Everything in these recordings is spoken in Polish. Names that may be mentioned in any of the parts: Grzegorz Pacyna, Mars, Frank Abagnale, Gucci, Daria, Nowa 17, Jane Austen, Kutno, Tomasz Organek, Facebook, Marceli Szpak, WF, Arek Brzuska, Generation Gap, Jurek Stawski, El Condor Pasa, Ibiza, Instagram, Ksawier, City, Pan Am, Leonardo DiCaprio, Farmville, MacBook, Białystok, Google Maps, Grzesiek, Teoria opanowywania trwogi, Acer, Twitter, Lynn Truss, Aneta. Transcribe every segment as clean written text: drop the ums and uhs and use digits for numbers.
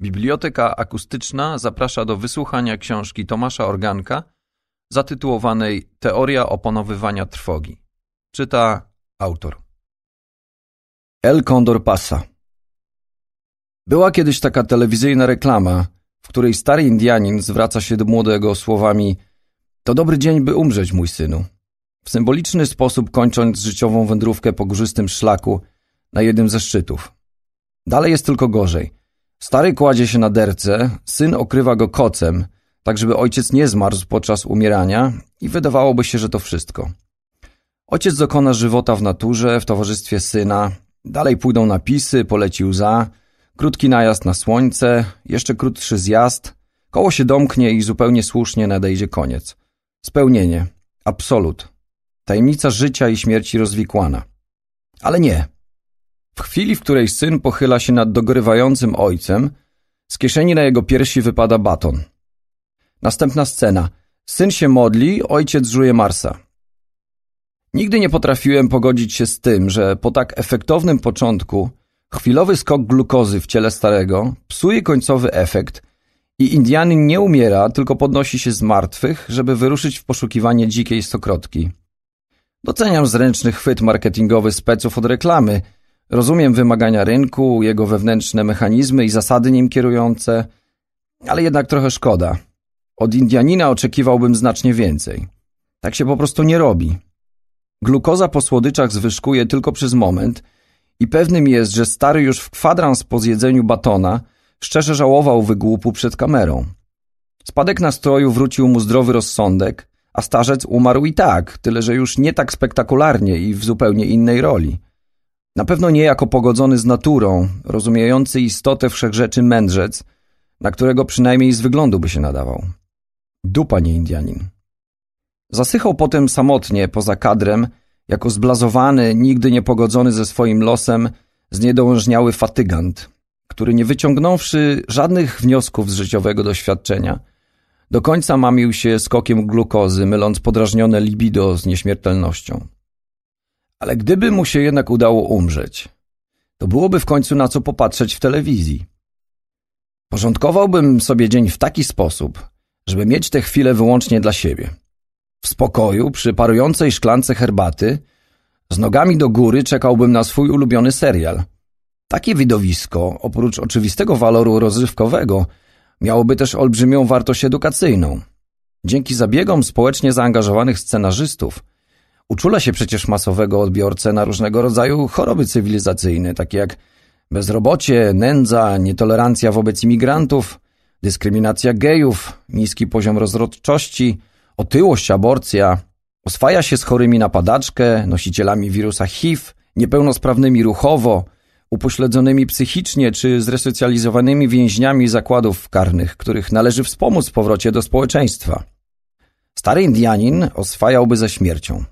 Biblioteka Akustyczna zaprasza do wysłuchania książki Tomasza Organka zatytułowanej Teoria opanowywania trwogi. Czyta autor. El Condor Pasa. Była kiedyś taka telewizyjna reklama, w której stary Indianin zwraca się do młodego słowami: to dobry dzień, by umrzeć, mój synu. W symboliczny sposób kończąc życiową wędrówkę po górzystym szlaku na jednym ze szczytów. Dalej jest tylko gorzej. Stary kładzie się na derce, syn okrywa go kocem, tak żeby ojciec nie zmarzł podczas umierania i wydawałoby się, że to wszystko. Ojciec dokona żywota w naturze, w towarzystwie syna. Dalej pójdą napisy, poleci łza, krótki najazd na słońce, jeszcze krótszy zjazd. Koło się domknie i zupełnie słusznie nadejdzie koniec. Spełnienie. Absolut. Tajemnica życia i śmierci rozwikłana. Ale nie. W chwili, w której syn pochyla się nad dogrywającym ojcem, z kieszeni na jego piersi wypada baton. Następna scena. Syn się modli, ojciec żuje Marsa. Nigdy nie potrafiłem pogodzić się z tym, że po tak efektownym początku chwilowy skok glukozy w ciele starego psuje końcowy efekt i Indianin nie umiera, tylko podnosi się z martwych, żeby wyruszyć w poszukiwanie dzikiej stokrotki. Doceniam zręczny chwyt marketingowy speców od reklamy, rozumiem wymagania rynku, jego wewnętrzne mechanizmy i zasady nim kierujące, ale jednak trochę szkoda. Od Indianina oczekiwałbym znacznie więcej. Tak się po prostu nie robi. Glukoza po słodyczach zwyżkuje tylko przez moment i pewnym jest, że stary już w kwadrans po zjedzeniu batona szczerze żałował wygłupu przed kamerą. Spadek nastroju wrócił mu zdrowy rozsądek, a starzec umarł i tak, tyle że już nie tak spektakularnie i w zupełnie innej roli. Na pewno nie jako pogodzony z naturą, rozumiejący istotę wszechrzeczy mędrzec, na którego przynajmniej z wyglądu by się nadawał. Dupa, nie Indianin. Zasychał potem samotnie poza kadrem, jako zblazowany, nigdy nie pogodzony ze swoim losem, zniedołężniały fatygant, który nie wyciągnąwszy żadnych wniosków z życiowego doświadczenia, do końca mamił się skokiem glukozy, myląc podrażnione libido z nieśmiertelnością. Ale gdyby mu się jednak udało umrzeć, to byłoby w końcu na co popatrzeć w telewizji. Porządkowałbym sobie dzień w taki sposób, żeby mieć tę chwilę wyłącznie dla siebie. W spokoju, przy parującej szklance herbaty, z nogami do góry czekałbym na swój ulubiony serial. Takie widowisko, oprócz oczywistego waloru rozrywkowego, miałoby też olbrzymią wartość edukacyjną. Dzięki zabiegom społecznie zaangażowanych scenarzystów uczula się przecież masowego odbiorcę na różnego rodzaju choroby cywilizacyjne, takie jak bezrobocie, nędza, nietolerancja wobec imigrantów, dyskryminacja gejów, niski poziom rozrodczości, otyłość, aborcja. Oswaja się z chorymi na padaczkę, nosicielami wirusa HIV, niepełnosprawnymi ruchowo, upośledzonymi psychicznie czy zresocjalizowanymi więźniami zakładów karnych, których należy wspomóc w powrocie do społeczeństwa. Stary Indianin oswajałby ze śmiercią.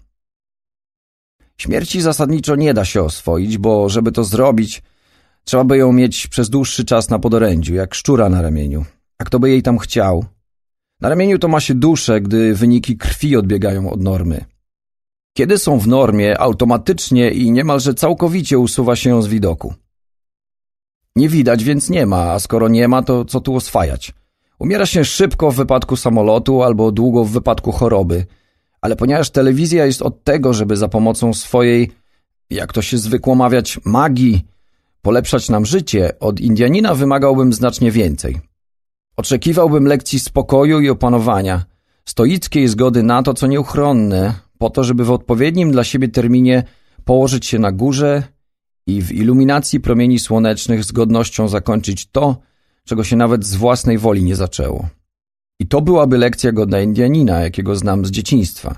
Śmierci zasadniczo nie da się oswoić, bo żeby to zrobić, trzeba by ją mieć przez dłuższy czas na podorędziu, jak szczura na ramieniu. A kto by jej tam chciał? Na ramieniu to ma się duszę, gdy wyniki krwi odbiegają od normy. Kiedy są w normie, automatycznie i niemalże całkowicie usuwa się ją z widoku. Nie widać, więc nie ma, a skoro nie ma, to co tu oswajać? Umiera się szybko w wypadku samolotu albo długo w wypadku choroby, ale ponieważ telewizja jest od tego, żeby za pomocą swojej, jak to się zwykło mawiać, magii, polepszać nam życie, od Indianina wymagałbym znacznie więcej. Oczekiwałbym lekcji spokoju i opanowania, stoickiej zgody na to, co nieuchronne, po to, żeby w odpowiednim dla siebie terminie położyć się na górze i w iluminacji promieni słonecznych z godnością zakończyć to, czego się nawet z własnej woli nie zaczęło. I to byłaby lekcja godna Indianina, jakiego znam z dzieciństwa.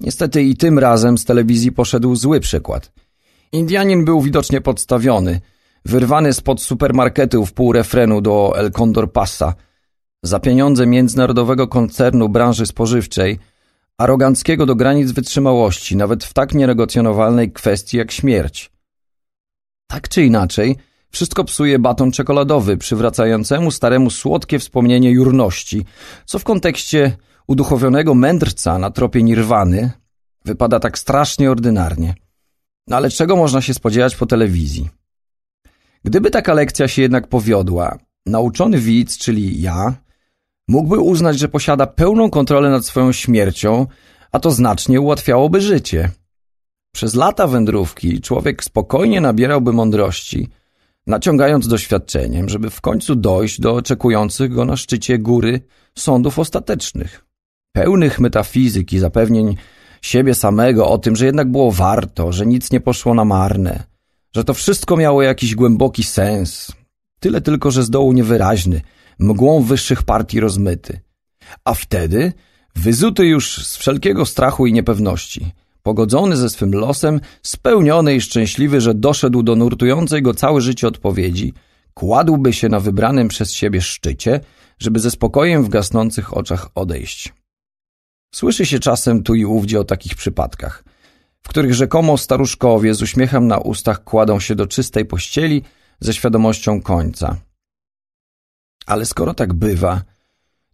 Niestety i tym razem z telewizji poszedł zły przykład. Indianin był widocznie podstawiony, wyrwany spod supermarketu w pół refrenu do El Condor Pasa, za pieniądze międzynarodowego koncernu branży spożywczej, aroganckiego do granic wytrzymałości, nawet w tak nieregocjonowalnej kwestii jak śmierć. Tak czy inaczej, wszystko psuje baton czekoladowy, przywracającemu staremu słodkie wspomnienie jurności, co w kontekście uduchowionego mędrca na tropie nirwany wypada tak strasznie ordynarnie. No ale czego można się spodziewać po telewizji? Gdyby taka lekcja się jednak powiodła, Nauczony widz, czyli ja, mógłby uznać, że posiada pełną kontrolę nad swoją śmiercią, a to znacznie ułatwiałoby życie. Przez lata wędrówki człowiek spokojnie nabierałby mądrości, naciągając doświadczeniem, żeby w końcu dojść do czekujących go na szczycie góry sądów ostatecznych, pełnych metafizyki, zapewnień siebie samego o tym, że jednak było warto, że nic nie poszło na marne, że to wszystko miało jakiś głęboki sens, tyle tylko, że z dołu niewyraźny, mgłą wyższych partii rozmyty. A wtedy, wyzuty już z wszelkiego strachu i niepewności, pogodzony ze swym losem, spełniony i szczęśliwy, że doszedł do nurtującej go całe życie odpowiedzi, kładłby się na wybranym przez siebie szczycie, żeby ze spokojem w gasnących oczach odejść. Słyszy się czasem tu i ówdzie o takich przypadkach, w których rzekomo staruszkowie z uśmiechem na ustach kładą się do czystej pościeli ze świadomością końca. Ale skoro tak bywa,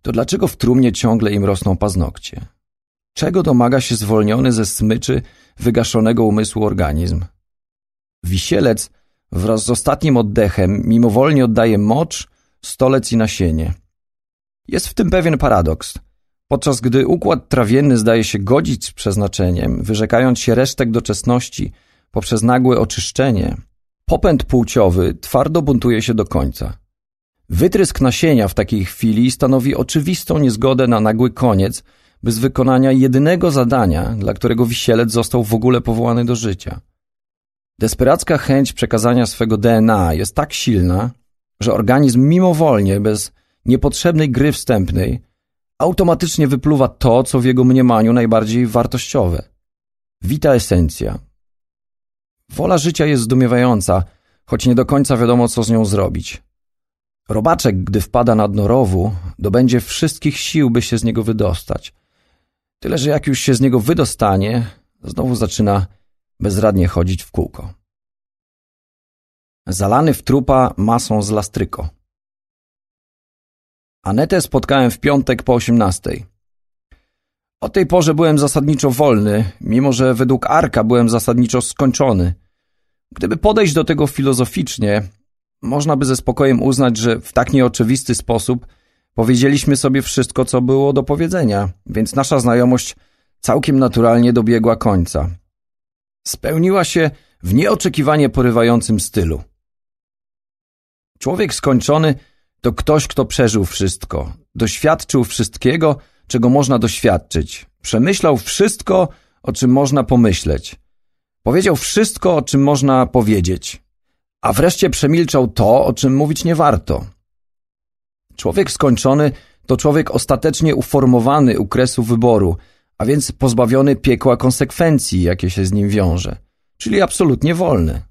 to dlaczego w trumnie ciągle im rosną paznokcie? Czego domaga się zwolniony ze smyczy wygaszonego umysłu organizm? Wisielec wraz z ostatnim oddechem mimowolnie oddaje mocz, stolec i nasienie. Jest w tym pewien paradoks. Podczas gdy układ trawienny zdaje się godzić z przeznaczeniem, wyrzekając się resztek doczesności poprzez nagłe oczyszczenie, popęd płciowy twardo buntuje się do końca. Wytrysk nasienia w takiej chwili stanowi oczywistą niezgodę na nagły koniec, bez wykonania jedynego zadania, dla którego wisielec został w ogóle powołany do życia. Desperacka chęć przekazania swego DNA jest tak silna, że organizm mimowolnie, bez niepotrzebnej gry wstępnej, automatycznie wypluwa to, co w jego mniemaniu najbardziej wartościowe. Vita essentia. Wola życia jest zdumiewająca, choć nie do końca wiadomo, co z nią zrobić. Robaczek, gdy wpada na dno rowu, dobędzie wszystkich sił, by się z niego wydostać. Tyle, że jak już się z niego wydostanie, znowu zaczyna bezradnie chodzić w kółko. Zalany w trupa masą z lastryko. Anetę spotkałem w piątek po 18:00. O tej porze byłem zasadniczo wolny, mimo że według Arka byłem zasadniczo skończony. Gdyby podejść do tego filozoficznie, można by ze spokojem uznać, że w tak nieoczywisty sposób powiedzieliśmy sobie wszystko, co było do powiedzenia, więc nasza znajomość całkiem naturalnie dobiegła końca. Spełniła się w nieoczekiwanie porywającym stylu. Człowiek skończony to ktoś, kto przeżył wszystko, doświadczył wszystkiego, czego można doświadczyć, przemyślał wszystko, o czym można pomyśleć, powiedział wszystko, o czym można powiedzieć, a wreszcie przemilczał to, o czym mówić nie warto. Człowiek skończony to człowiek ostatecznie uformowany u kresu wyboru, a więc pozbawiony piekła konsekwencji, jakie się z nim wiąże, czyli absolutnie wolny.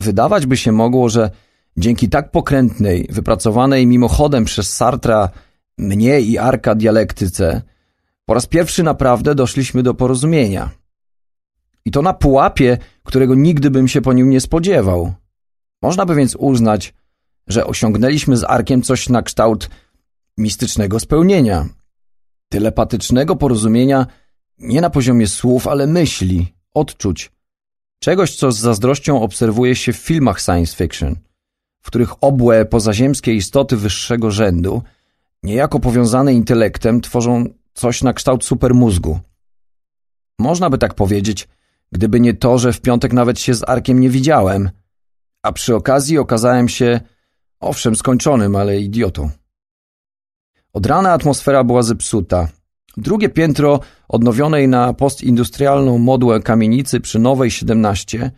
Wydawać by się mogło, że dzięki tak pokrętnej, wypracowanej mimochodem przez Sartra, mnie i Arka dialektyce, po raz pierwszy naprawdę doszliśmy do porozumienia. I to na pułapie, którego nigdy bym się po nim nie spodziewał. Można by więc uznać, że osiągnęliśmy z Arkiem coś na kształt mistycznego spełnienia, telepatycznego porozumienia nie na poziomie słów, ale myśli, odczuć, czegoś, co z zazdrością obserwuje się w filmach science fiction, w których obłe, pozaziemskie istoty wyższego rzędu, niejako powiązane intelektem, tworzą coś na kształt supermózgu. Można by tak powiedzieć, gdyby nie to, że w piątek nawet się z Arkiem nie widziałem, a przy okazji okazałem się, owszem, skończonym, ale idiotą. Od rana atmosfera była zepsuta. Drugie piętro odnowionej na postindustrialną modłę kamienicy przy Nowej 17,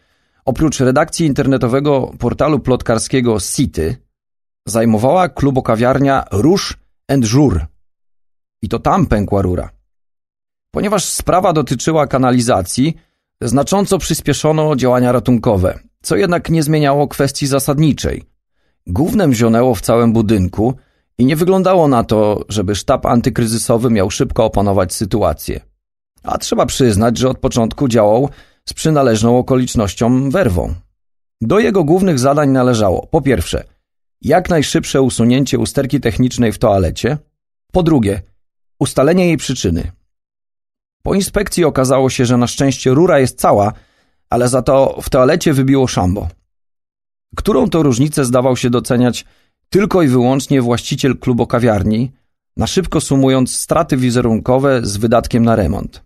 oprócz redakcji internetowego portalu plotkarskiego City, zajmowała klubokawiarnia Róż & Żur. I to tam pękła rura. Ponieważ sprawa dotyczyła kanalizacji, znacząco przyspieszono działania ratunkowe, co jednak nie zmieniało kwestii zasadniczej. Gównem zionęło w całym budynku i nie wyglądało na to, żeby sztab antykryzysowy miał szybko opanować sytuację. A trzeba przyznać, że od początku działał z przynależną okolicznością werwą. Do jego głównych zadań należało, po pierwsze, jak najszybsze usunięcie usterki technicznej w toalecie, po drugie, ustalenie jej przyczyny. Po inspekcji okazało się, że na szczęście rura jest cała, ale za to w toalecie wybiło szambo. Którą to różnicę zdawał się doceniać tylko i wyłącznie właściciel klubokawiarni, na szybko sumując straty wizerunkowe z wydatkiem na remont.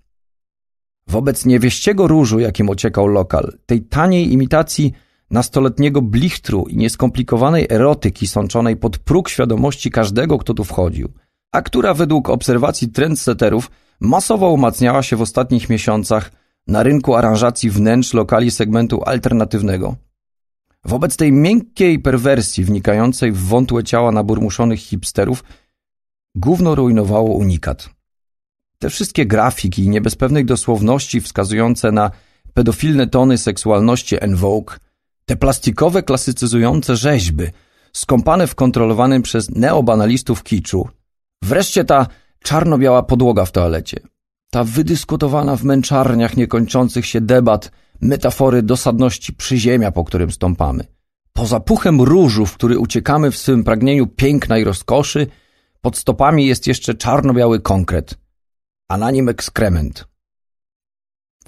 Wobec niewieściego różu, jakim ociekał lokal, tej taniej imitacji nastoletniego blichtru i nieskomplikowanej erotyki sączonej pod próg świadomości każdego, kto tu wchodził, a która według obserwacji trendsetterów masowo umacniała się w ostatnich miesiącach na rynku aranżacji wnętrz lokali segmentu alternatywnego. Wobec tej miękkiej perwersji wnikającej w wątłe ciała naburmuszonych hipsterów gówno rujnowało unikat. Te wszystkie grafiki nie bez pewnej dosłowności wskazujące na pedofilne tony seksualności en vogue, te plastikowe klasycyzujące rzeźby, skąpane w kontrolowanym przez neobanalistów kiczu, wreszcie ta czarno-biała podłoga w toalecie, ta wydyskutowana w męczarniach niekończących się debat metafory dosadności przyziemia, po którym stąpamy. Poza puchem różu, w który uciekamy w swym pragnieniu piękna i rozkoszy, pod stopami jest jeszcze czarno-biały konkret, a na nim ekskrement.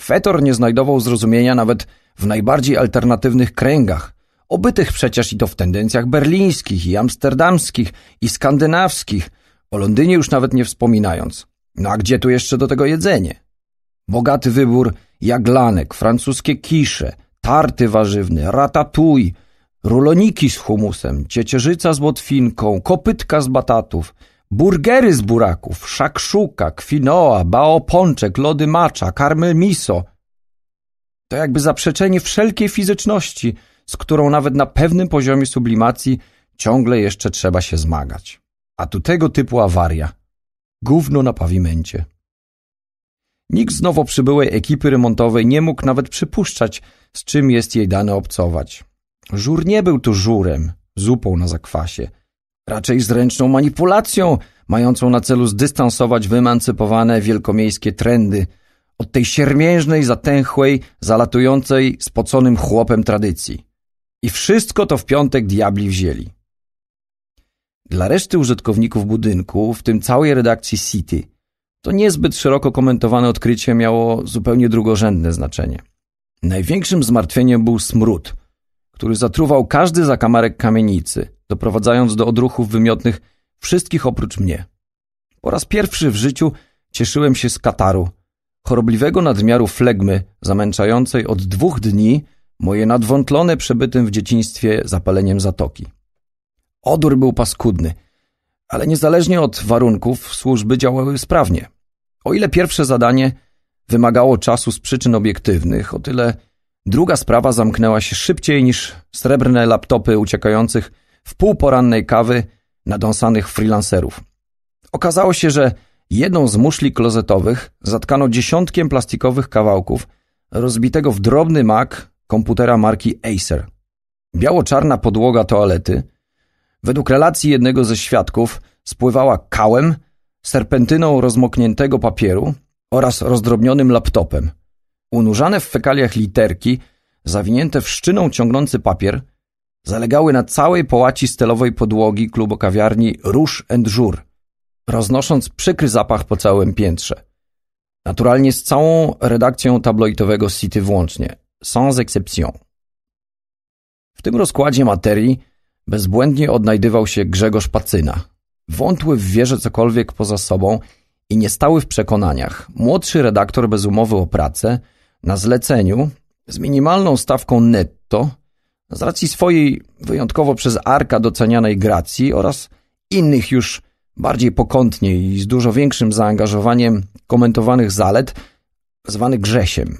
Fetor nie znajdował zrozumienia nawet w najbardziej alternatywnych kręgach, obytych przecież i to w tendencjach berlińskich i amsterdamskich i skandynawskich, o Londynie już nawet nie wspominając. No a gdzie tu jeszcze do tego jedzenie? Bogaty wybór jaglanek, francuskie kisze, tarty warzywne, ratatouille, ruloniki z humusem, ciecierzyca z botwinką, kopytka z batatów, burgery z buraków, szakszuka, kwinoa, bao pączek, lody matcha, karmel miso. To jakby zaprzeczenie wszelkiej fizyczności, z którą nawet na pewnym poziomie sublimacji ciągle jeszcze trzeba się zmagać. A tu tego typu awaria. Gówno na pawimencie. Nikt z nowo przybyłej ekipy remontowej nie mógł nawet przypuszczać, z czym jest jej dane obcować. Żur nie był tu żurem, zupą na zakwasie. Raczej zręczną manipulacją, mającą na celu zdystansować wymancypowane wielkomiejskie trendy od tej siermiężnej, zatęchłej, zalatującej spoconym chłopem tradycji. I wszystko to w piątek diabli wzięli. Dla reszty użytkowników budynku, w tym całej redakcji City, to niezbyt szeroko komentowane odkrycie miało zupełnie drugorzędne znaczenie. Największym zmartwieniem był smród, który zatruwał każdy zakamarek kamienicy, doprowadzając do odruchów wymiotnych wszystkich oprócz mnie. Po raz pierwszy w życiu cieszyłem się z kataru, chorobliwego nadmiaru flegmy zamęczającej od 2 dni moje nadwątlone przebytym w dzieciństwie zapaleniem zatoki. Odór był paskudny, ale niezależnie od warunków służby działały sprawnie. O ile pierwsze zadanie wymagało czasu z przyczyn obiektywnych, o tyle druga sprawa zamknęła się szybciej niż srebrne laptopy uciekających w pół porannej kawy nadąsanych freelancerów. Okazało się, że jedną z muszli klozetowych zatkano dziesiątkiem plastikowych kawałków rozbitego w drobny mak komputera marki Acer. Biało-czarna podłoga toalety według relacji jednego ze świadków spływała kałem, serpentyną rozmokniętego papieru oraz rozdrobnionym laptopem. Unurzane w fekaliach literki, zawinięte w szczyną ciągnący papier, zalegały na całej połaci stelowej podłogi klubu kawiarni Róż & Żur, roznosząc przykry zapach po całym piętrze. Naturalnie z całą redakcją tabloidowego City włącznie, sans exception. W tym rozkładzie materii bezbłędnie odnajdywał się Grzegorz Pacyna, wątły w wierze cokolwiek poza sobą i niestały w przekonaniach, młodszy redaktor bez umowy o pracę, na zleceniu, z minimalną stawką netto, z racji swojej wyjątkowo przez Arka docenianej gracji oraz innych już bardziej pokątnie i z dużo większym zaangażowaniem komentowanych zalet, zwany Grzesiem,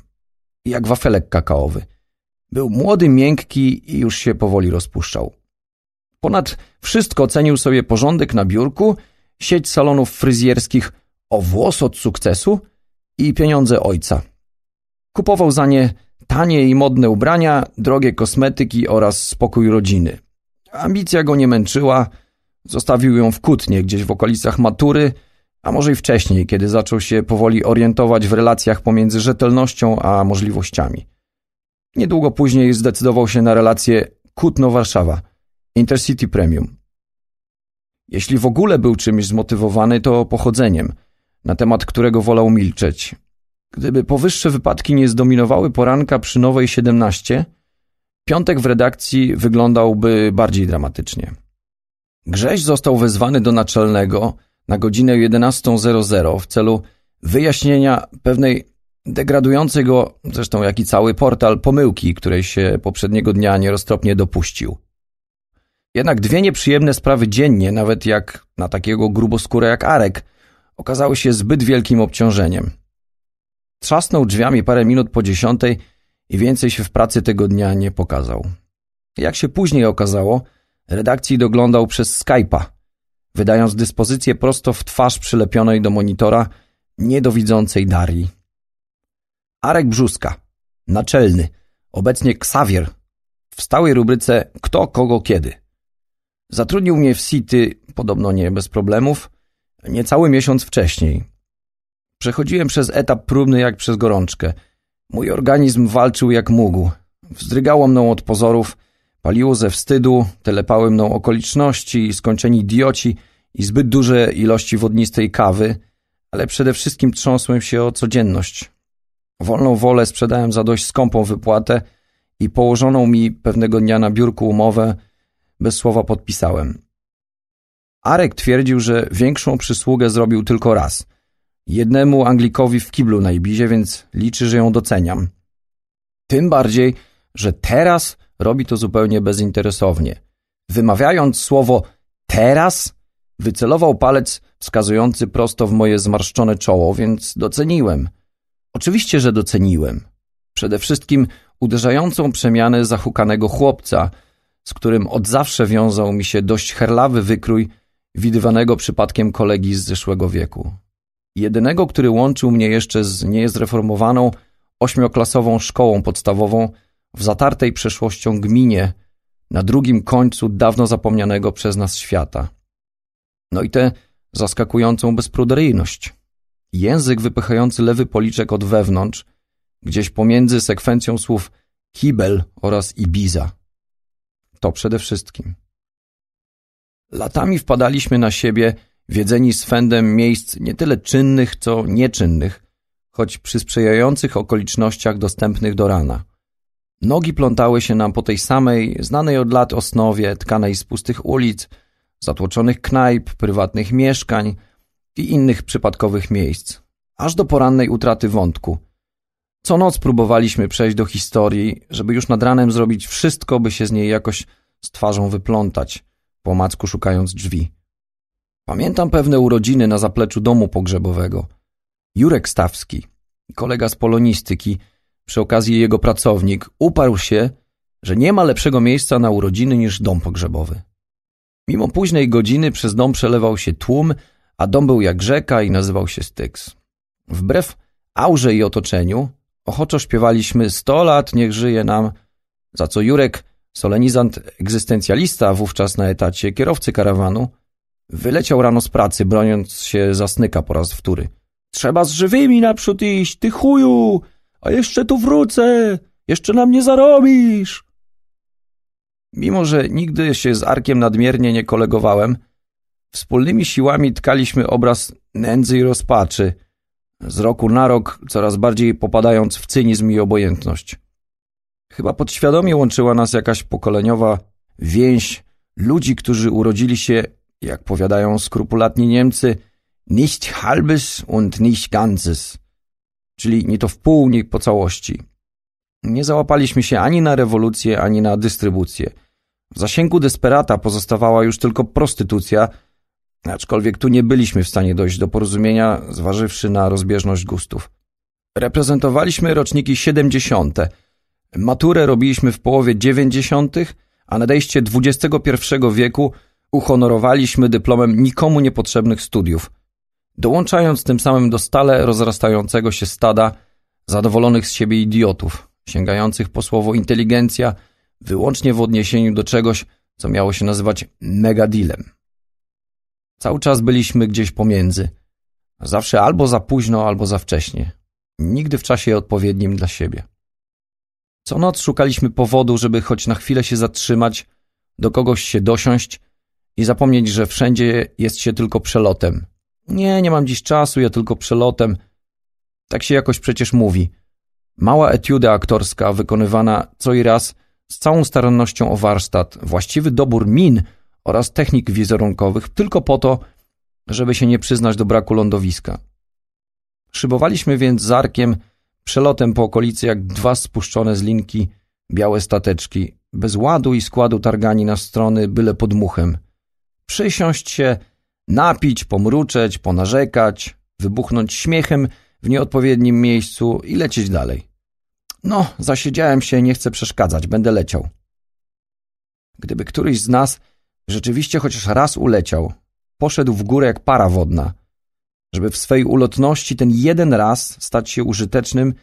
jak wafelek kakaowy. Był młody, miękki i już się powoli rozpuszczał. Ponad wszystko cenił sobie porządek na biurku, sieć salonów fryzjerskich o włos od sukcesu i pieniądze ojca. Kupował za nie tanie i modne ubrania, drogie kosmetyki oraz spokój rodziny. Ambicja go nie męczyła, zostawił ją w Kutnie, gdzieś w okolicach matury, a może i wcześniej, kiedy zaczął się powoli orientować w relacjach pomiędzy rzetelnością a możliwościami. Niedługo później zdecydował się na relację Kutno-Warszawa, Intercity Premium. Jeśli w ogóle był czymś zmotywowany, to pochodzeniem, na temat którego wolał milczeć. Gdyby powyższe wypadki nie zdominowały poranka przy Nowej 17, piątek w redakcji wyglądałby bardziej dramatycznie. Grześ został wezwany do naczelnego na godzinę 11:00 w celu wyjaśnienia pewnej degradującej go, zresztą jak i cały portal, pomyłki, której się poprzedniego dnia nieroztropnie dopuścił. Jednak dwie nieprzyjemne sprawy dziennie, nawet jak na takiego gruboskóra jak Arek, okazały się zbyt wielkim obciążeniem. Trzasnął drzwiami parę minut po 10:00 i więcej się w pracy tego dnia nie pokazał. Jak się później okazało, redakcji doglądał przez Skype'a, wydając dyspozycję prosto w twarz przylepionej do monitora niedowidzącej Darii. Arek Brzuska, naczelny, obecnie Ksawier, w stałej rubryce Kto, kogo, kiedy. Zatrudnił mnie w City, podobno nie bez problemów, niecały miesiąc wcześniej. Przechodziłem przez etap próbny jak przez gorączkę. Mój organizm walczył jak mógł. Wzdrygało mną od pozorów, paliło ze wstydu, telepały mną okoliczności, skończeni idioci i zbyt duże ilości wodnistej kawy, ale przede wszystkim trząsłem się o codzienność. Wolną wolę sprzedałem za dość skąpą wypłatę i położoną mi pewnego dnia na biurku umowę bez słowa podpisałem. Arek twierdził, że większą przysługę zrobił tylko raz. Jednemu Anglikowi w kiblu na Ibizie, więc liczy, że ją doceniam. Tym bardziej, że teraz robi to zupełnie bezinteresownie. Wymawiając słowo teraz, wycelował palec wskazujący prosto w moje zmarszczone czoło, więc doceniłem. Oczywiście, że doceniłem. Przede wszystkim uderzającą przemianę zahukanego chłopca, z którym od zawsze wiązał mi się dość herlawy wykrój widywanego przypadkiem kolegi z zeszłego wieku. Jedynego, który łączył mnie jeszcze z niezreformowaną, 8-klasową szkołą podstawową w zatartej przeszłością gminie na drugim końcu dawno zapomnianego przez nas świata. No i tę zaskakującą bezpruderyjność. Język wypychający lewy policzek od wewnątrz, gdzieś pomiędzy sekwencją słów kibel oraz Ibiza. To przede wszystkim. Latami wpadaliśmy na siebie, wiedzeni swędem miejsc nie tyle czynnych, co nieczynnych, choć przy sprzyjających okolicznościach dostępnych do rana. Nogi plątały się nam po tej samej, znanej od lat osnowie, tkanej z pustych ulic, zatłoczonych knajp, prywatnych mieszkań i innych przypadkowych miejsc, aż do porannej utraty wątku. Co noc próbowaliśmy przejść do historii, żeby już nad ranem zrobić wszystko, by się z niej jakoś z twarzą wyplątać, po omacku szukając drzwi. Pamiętam pewne urodziny na zapleczu domu pogrzebowego. Jurek Stawski, kolega z polonistyki, przy okazji jego pracownik, uparł się, że nie ma lepszego miejsca na urodziny niż dom pogrzebowy. Mimo późnej godziny przez dom przelewał się tłum, a dom był jak rzeka i nazywał się Styks. Wbrew aurze i otoczeniu ochoczo śpiewaliśmy 100 lat, niech żyje nam, za co Jurek, solenizant egzystencjalista, wówczas na etacie kierowcy karawanu, wyleciał rano z pracy, broniąc się zasnyka po raz wtóry. Trzeba z żywymi naprzód iść, ty chuju, a jeszcze tu wrócę, jeszcze na mnie zarobisz. Mimo, że nigdy się z Arkiem nadmiernie nie kolegowałem, wspólnymi siłami tkaliśmy obraz nędzy i rozpaczy, z roku na rok coraz bardziej popadając w cynizm i obojętność. Chyba podświadomie łączyła nas jakaś pokoleniowa więź ludzi, którzy urodzili się, jak powiadają skrupulatni Niemcy, nicht halbes und nicht ganzes, czyli nie to w pół, nie po całości. Nie załapaliśmy się ani na rewolucję, ani na dystrybucję. W zasięgu desperata pozostawała już tylko prostytucja, aczkolwiek tu nie byliśmy w stanie dojść do porozumienia, zważywszy na rozbieżność gustów. Reprezentowaliśmy roczniki 70. Maturę robiliśmy w połowie 90., a nadejście XXI wieku uhonorowaliśmy dyplomem nikomu niepotrzebnych studiów, dołączając tym samym do stale rozrastającego się stada zadowolonych z siebie idiotów, sięgających po słowo inteligencja wyłącznie w odniesieniu do czegoś, co miało się nazywać megadilem. Cały czas byliśmy gdzieś pomiędzy. Zawsze albo za późno, albo za wcześnie. Nigdy w czasie odpowiednim dla siebie. Co noc szukaliśmy powodu, żeby choć na chwilę się zatrzymać, do kogoś się dosiąść i zapomnieć, że wszędzie jest się tylko przelotem. Nie mam dziś czasu, ja tylko przelotem. Tak się jakoś przecież mówi. Mała etiuda aktorska wykonywana co i raz z całą starannością o warsztat, właściwy dobór min oraz technik wizerunkowych tylko po to, żeby się nie przyznać do braku lądowiska. Szybowaliśmy więc z Arkiem przelotem po okolicy jak dwa spuszczone z linki białe stateczki, bez ładu i składu targani na strony byle podmuchem. Przysiąść się, napić, pomruczeć, ponarzekać, wybuchnąć śmiechem w nieodpowiednim miejscu i lecieć dalej. No, zasiedziałem się, nie chcę przeszkadzać, będę leciał. Gdyby któryś z nas rzeczywiście chociaż raz uleciał, poszedł w górę jak para wodna, żeby w swej ulotności ten jeden raz stać się użytecznym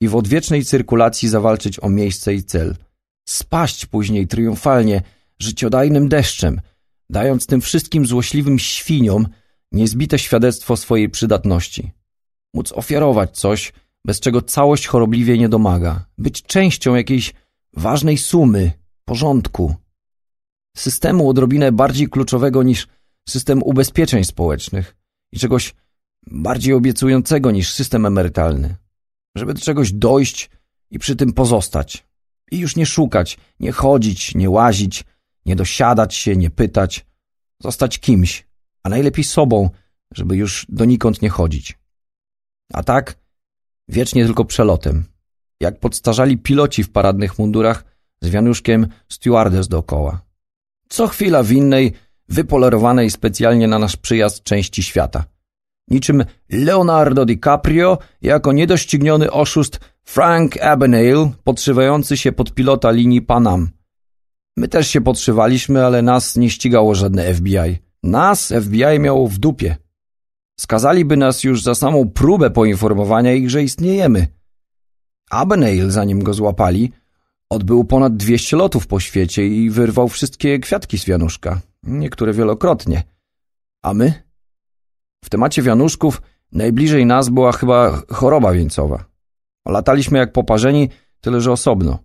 i w odwiecznej cyrkulacji zawalczyć o miejsce i cel. Spaść później triumfalnie, życiodajnym deszczem, dając tym wszystkim złośliwym świniom niezbite świadectwo swojej przydatności. Móc ofiarować coś, bez czego całość chorobliwie nie domaga. Być częścią jakiejś ważnej sumy, porządku. Systemu odrobinę bardziej kluczowego niż system ubezpieczeń społecznych i czegoś bardziej obiecującego niż system emerytalny. Żeby do czegoś dojść i przy tym pozostać. I już nie szukać, nie chodzić, nie łazić, nie dosiadać się, nie pytać. Zostać kimś, a najlepiej sobą, żeby już donikąd nie chodzić. A tak wiecznie tylko przelotem. Jak podstarzali piloci w paradnych mundurach z wianuszkiem stewardess dookoła. Co chwila w innej, wypolerowanej specjalnie na nasz przyjazd części świata. Niczym Leonardo DiCaprio jako niedościgniony oszust Frank Abagnale podszywający się pod pilota linii Pan Am. My też się podszywaliśmy, ale nas nie ścigało żadne FBI. Nas FBI miało w dupie. Skazaliby nas już za samą próbę poinformowania ich, że istniejemy. Abagnale, zanim go złapali, odbył ponad 200 lotów po świecie i wyrwał wszystkie kwiatki z wianuszka. Niektóre wielokrotnie. A my? W temacie wianuszków najbliżej nas była chyba choroba wieńcowa. Lataliśmy jak poparzeni, tyle że osobno.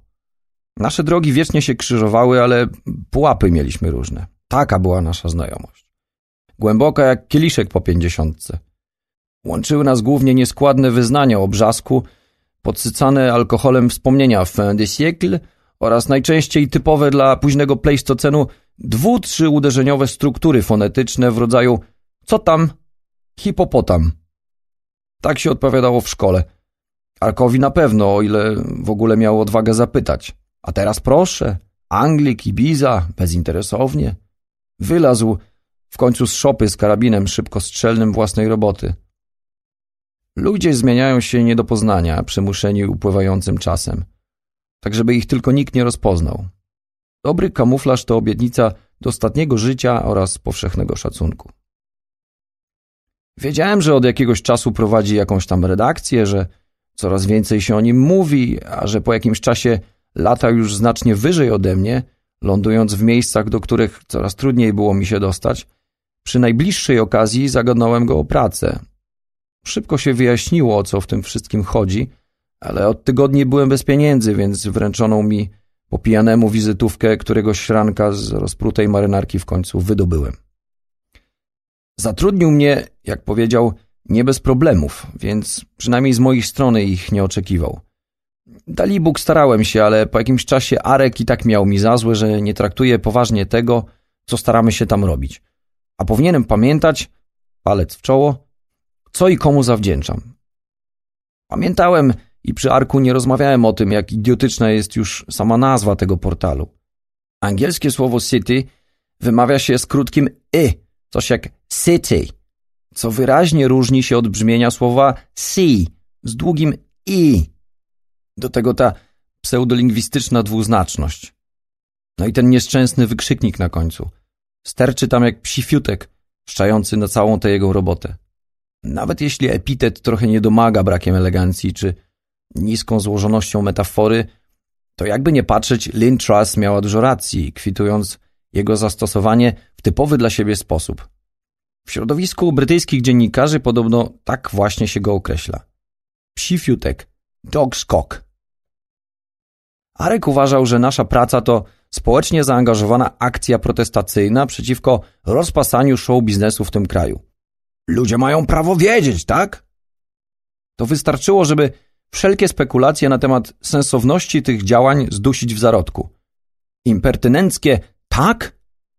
Nasze drogi wiecznie się krzyżowały, ale pułapy mieliśmy różne. Taka była nasza znajomość. Głęboka jak kieliszek po 50. Łączyły nas głównie nieskładne wyznania o brzasku, podsycane alkoholem wspomnienia fin de siècle oraz najczęściej typowe dla późnego plejstocenu 2-3 uderzeniowe struktury fonetyczne w rodzaju co tam? Hipopotam. Tak się odpowiadało w szkole. Arkowi na pewno, o ile w ogóle miał odwagę zapytać. A teraz proszę, Anglik, Ibiza, bezinteresownie. Wylazł w końcu z szopy z karabinem szybkostrzelnym własnej roboty. Ludzie zmieniają się nie do poznania, przymuszeni upływającym czasem. Tak, żeby ich tylko nikt nie rozpoznał. Dobry kamuflaż to obietnica dostatniego życia oraz powszechnego szacunku. Wiedziałem, że od jakiegoś czasu prowadzi jakąś tam redakcję, że coraz więcej się o nim mówi, a że po jakimś czasie lata już znacznie wyżej ode mnie, lądując w miejscach, do których coraz trudniej było mi się dostać, przy najbliższej okazji zagadnąłem go o pracę. Szybko się wyjaśniło, o co w tym wszystkim chodzi, ale od tygodni byłem bez pieniędzy, więc wręczoną mi po pijanemu wizytówkę któregoś ranka z rozprutej marynarki w końcu wydobyłem. Zatrudnił mnie, jak powiedział, nie bez problemów, więc przynajmniej z mojej strony ich nie oczekiwał. Dalibóg starałem się, ale po jakimś czasie Arek i tak miał mi za złe, że nie traktuje poważnie tego, co staramy się tam robić. A powinienem pamiętać, palec w czoło, co i komu zawdzięczam. Pamiętałem i przy Arku nie rozmawiałem o tym, jak idiotyczna jest już sama nazwa tego portalu. Angielskie słowo city wymawia się z krótkim y, coś jak city, co wyraźnie różni się od brzmienia słowa see z długim i. Do tego ta pseudolingwistyczna dwuznaczność. No i ten nieszczęsny wykrzyknik na końcu. Sterczy tam jak psifiutek, szczający na całą tę jego robotę. Nawet jeśli epitet trochę nie domaga brakiem elegancji czy niską złożonością metafory, to jakby nie patrzeć, Lynn Truss miała dużo racji, kwitując jego zastosowanie w typowy dla siebie sposób. W środowisku brytyjskich dziennikarzy podobno tak właśnie się go określa. Psifiutek, dogskok. Arek uważał, że nasza praca to społecznie zaangażowana akcja protestacyjna przeciwko rozpasaniu show biznesu w tym kraju. Ludzie mają prawo wiedzieć, tak? To wystarczyło, żeby wszelkie spekulacje na temat sensowności tych działań zdusić w zarodku. Impertynenckie tak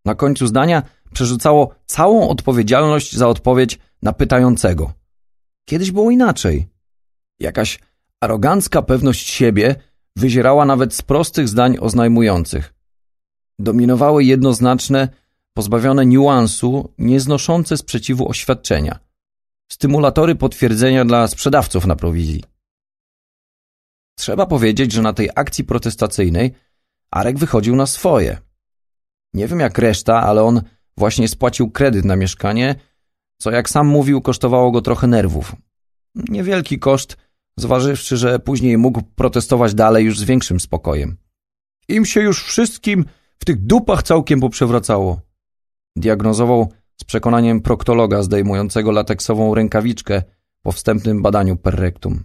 na końcu zdania przerzucało całą odpowiedzialność za odpowiedź na pytającego. Kiedyś było inaczej. Jakaś arogancka pewność siebie wyzierała nawet z prostych zdań oznajmujących. Dominowały jednoznaczne, pozbawione niuansu, nieznoszące sprzeciwu oświadczenia. Stymulatory potwierdzenia dla sprzedawców na prowizji. Trzeba powiedzieć, że na tej akcji protestacyjnej Arek wychodził na swoje. Nie wiem jak reszta, ale on właśnie spłacił kredyt na mieszkanie, co jak sam mówił, kosztowało go trochę nerwów. Niewielki koszt, zważywszy, że później mógł protestować dalej już z większym spokojem. Im się już wszystkim w tych dupach całkiem poprzewracało. Diagnozował z przekonaniem proktologa zdejmującego lateksową rękawiczkę po wstępnym badaniu perrektum.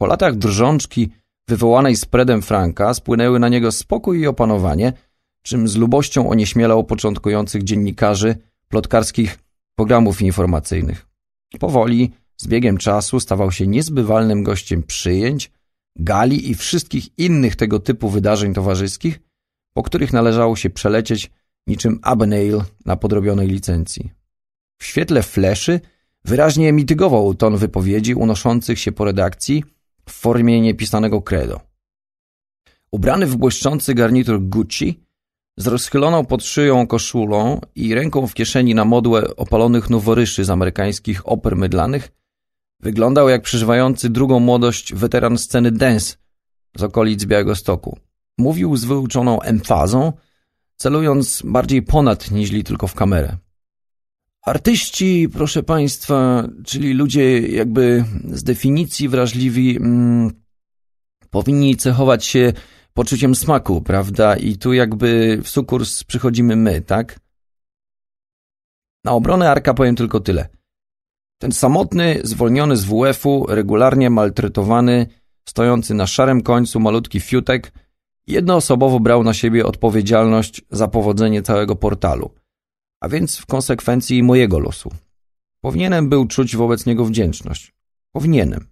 Po latach drżączki wywołanej spreadem Franka spłynęły na niego spokój i opanowanie, czym z lubością onieśmielał początkujących dziennikarzy plotkarskich programów informacyjnych. Powoli, z biegiem czasu stawał się niezbywalnym gościem przyjęć, gali i wszystkich innych tego typu wydarzeń towarzyskich, po których należało się przelecieć niczym Abagnale na podrobionej licencji. W świetle fleszy wyraźnie mitygował ton wypowiedzi unoszących się po redakcji w formie niepisanego credo. Ubrany w błyszczący garnitur Gucci, z rozchyloną pod szyją koszulą i ręką w kieszeni na modłę opalonych noworyszy z amerykańskich oper mydlanych, wyglądał jak przeżywający drugą młodość weteran sceny dance z okolic Białegostoku. Mówił z wyuczoną emfazą, celując bardziej ponad niźli tylko w kamerę. Artyści, proszę państwa, czyli ludzie jakby z definicji wrażliwi, powinni cechować się poczuciem smaku, prawda? I tu jakby w sukurs przychodzimy my, tak? Na obronę Arka powiem tylko tyle. Ten samotny, zwolniony z WF-u, regularnie maltretowany, stojący na szarym końcu malutki fiutek, jednoosobowo brał na siebie odpowiedzialność za powodzenie całego portalu, a więc w konsekwencji mojego losu. Powinienem był czuć wobec niego wdzięczność. Powinienem.